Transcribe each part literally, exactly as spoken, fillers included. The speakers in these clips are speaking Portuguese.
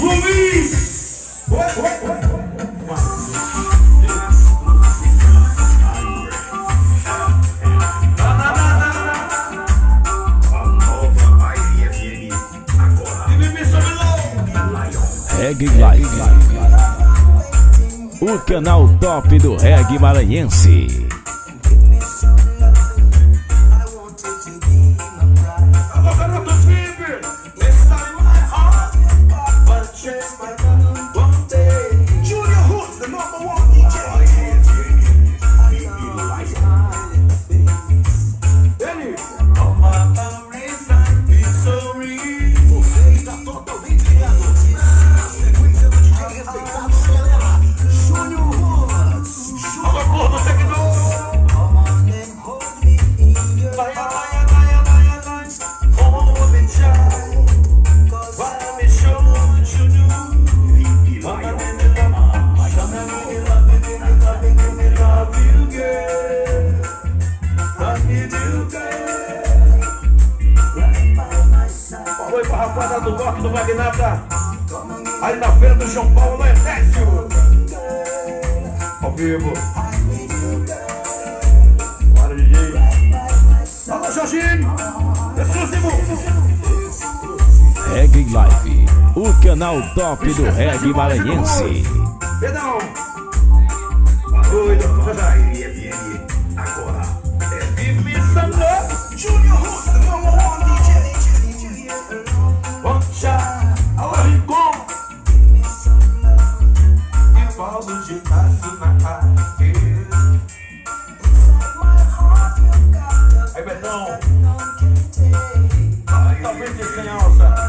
Luiz! Oi, oi, oi. REGGAE Live, o canal top do reggae maranhense. Canal top do reggae maranhense. Perdão. Oi, doutor da I R I F M. Agora é Vivi Sandra Júnior Russo. Vamos lá, D J. Vamos já. Alô, como? Eu falo de taço na carteira. Aí, Betão. Talvez de sem alça.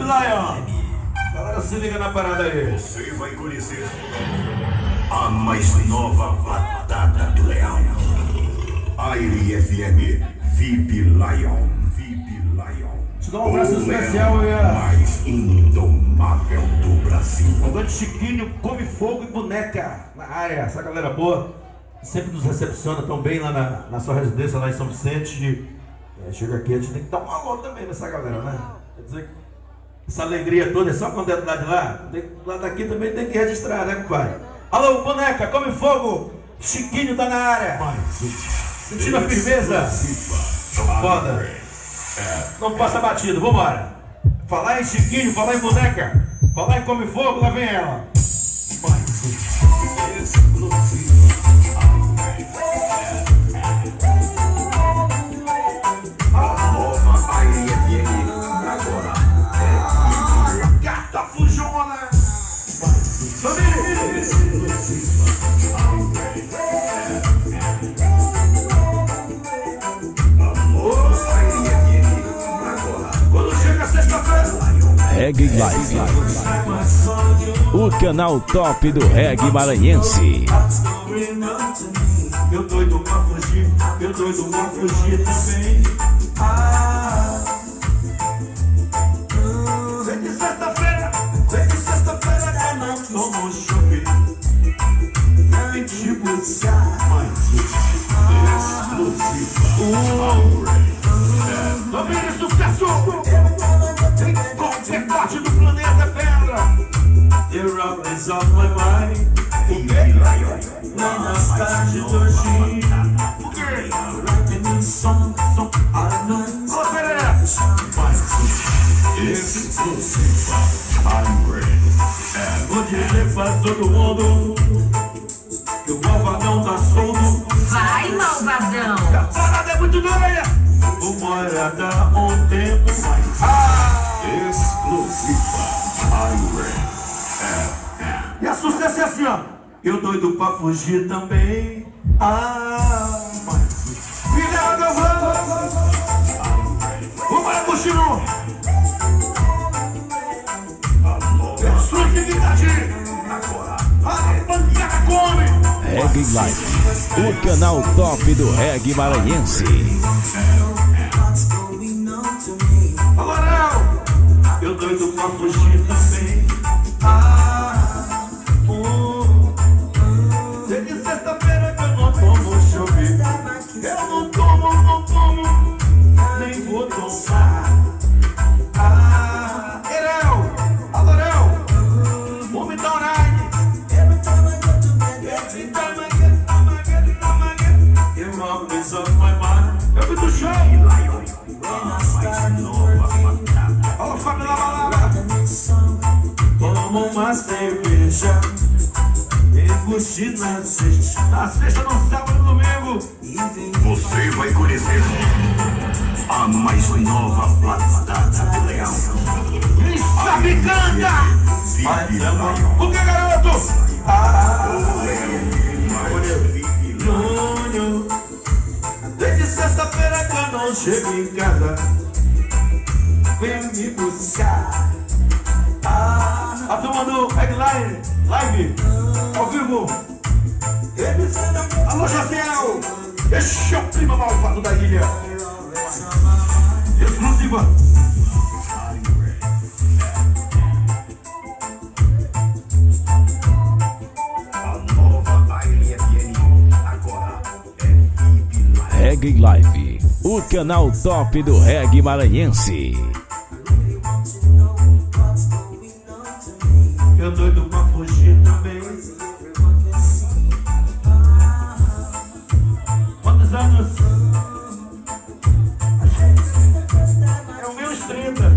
Lion, galera, se liga na parada aí. Você vai conhecer a mais nova batata do Leão. I R I F M V I P Lion. V I P Lion. Te dá um abraço especial, é a mais indomável do Brasil. Comandante Chiquinho, come fogo e boneca na área. Essa galera boa sempre nos recepciona tão bem lá na, na sua residência, lá em São Vicente. É, chega aqui, a gente tem que dar um alô também nessa galera, né? Quer dizer que essa alegria toda é só quando é do lado de lá. Lá daqui também tem que registrar, né, compadre? Alô, boneca, come fogo! Chiquinho tá na área! Sentindo a firmeza! Foda! Não passa batido, vambora! Falar em Chiquinho, falar em boneca, falar em come fogo, lá vem ela! REGGAE Live, o canal top do reggae maranhense. Eu doido pra fugir, eu doido pra fugir também. Ah, vem de sexta-feira, vem de sexta-feira que não tomo choque. Vem te buscar, exclusiva. Domínio e sucesso! Qualquer parte do planeta Terra. The rock is off my mind. O que? Nas tardes de hoje. O que? Writing in songs, songs, islands. This is I R I E F M. Vou dizer pra todo mundo que o malvadão tá solto. Vai, malvadão! A parada é muito doida. O Moira dá um tempo. Ah! Exclusiva I R I E F M. E a sucesso é assim, ó. Eu doido pra fugir também. Ah! Filha da Vã! Vamos para o Chino! É sua atividade! Agora! A pancada come! REGGAE Live, o canal top do reggae maranhense. Agora não! Eu doido pra fugir também. Ah! Uh, desde sexta-feira que eu não tomo chover. Eu não tomo, não tomo. Nem vou tomar. Ah, Erel, Alorel, vou me dar um ride. Eu amo pensar que vai mal. Eu me do chão. Lion, mais nova. Olha o Fábio na balada. Toma uma cerveja. Curtir na sexta. Na sexta, no sábado, no domingo. Você vai conhecer a mais nova platada do Leão. Me sabe, canta! O que, garoto? Ah, o Leão. Desde sexta-feira que eu não chego em casa. Vem me buscar. Ah, a turma do REGGAE Live. Live. Ao vivo. Alô, Jaziel. Deixa o primo malvado da ilha. Exclusiva. A nova I R I E F M agora é REGGAE Live, o canal top do reggae maranhense. Eu doido pra fugir também. Quantos anos? É o meu estreita.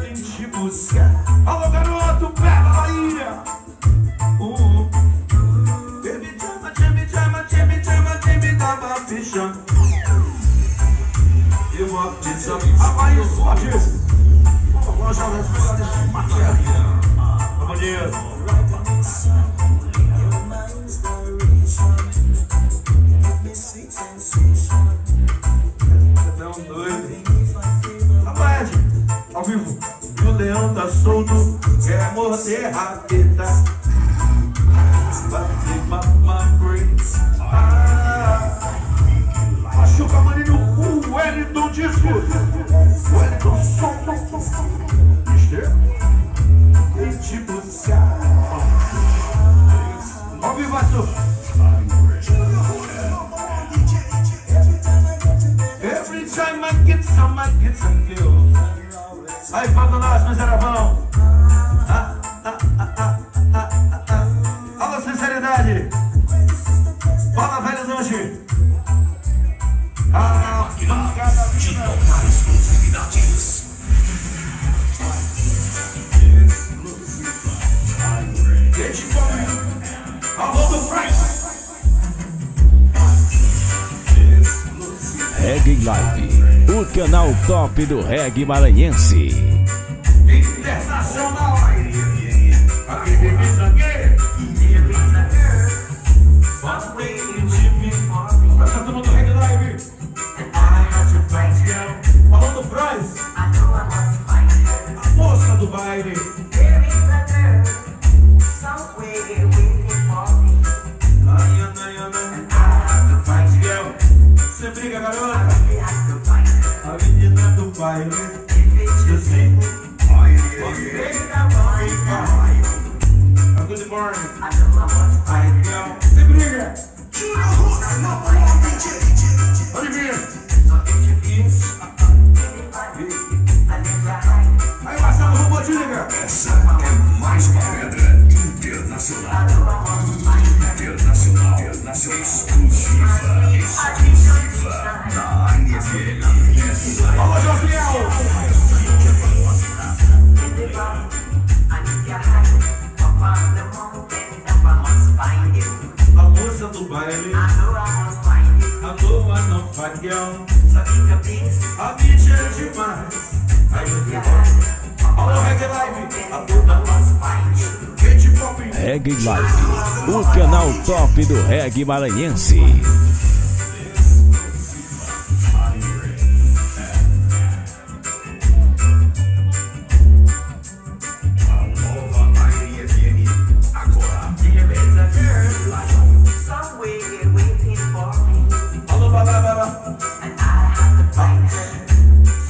Vem te buscar. Alô, garoto, pega na ilha. Baby, chama, chama, chama, chama, chama, chama, dava ficha. Eu vou te chamar. Rapaz, eu sou ativo. Vamos lá, vamos lá, vamos lá. Bom dia. Você é um doido. Rapaz, ao vivo. O leão tá solto, quer morder a teta. Bate mamãe Grace. Machuca a maninha no cu, Wellington disco. Wellington solto. Vem te buscar. Ó o vivaço. Every time I get some, I get some girl. Aí, falta nós, miseravão. Ah, ah, ah, ah, ah, ah, ah. Alô, sinceridade. Fala, velhos hoje. Ah, cada vida. REGGAE Live, o canal top do reggae maranhense. Internacional. Falando Bryce, a moça do baile. Você briga, garota? A menina do baile. Eu sei. Você fica. A good morning. Você briga. Olha aí, Marcelo, robô de liga. Essa é mais uma pedra internacional. Internacional. Internacional. Exclusiva. Exclusiva. Da I R I E F M. Marião, na minha pins, a mídia é demais. Aí eu te gosto. Olha o Reggae Live, a toda nossa parte. Rede Pop. Reggae Live, o canal top do reggae maranhense.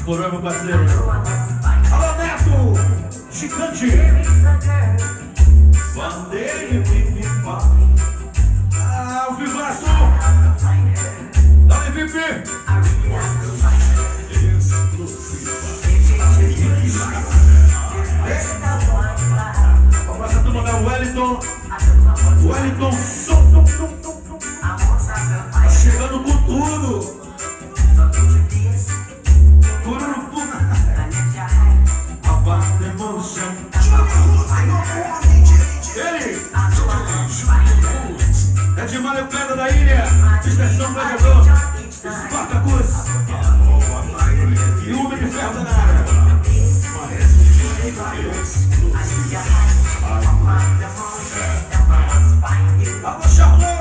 Alô, meu parceiro. Alô, Neto! Gigante! Bandeira e ah, o vibraço! Dá-lhe, Pipi! Abraça a turma, né? Wellington! Wellington, som! Tá chegando com tudo! É de Mário Pedro da Ilha, Dispersão Pregador, Espartacus e Homem de Ferro da Nara. Alô, Charlão!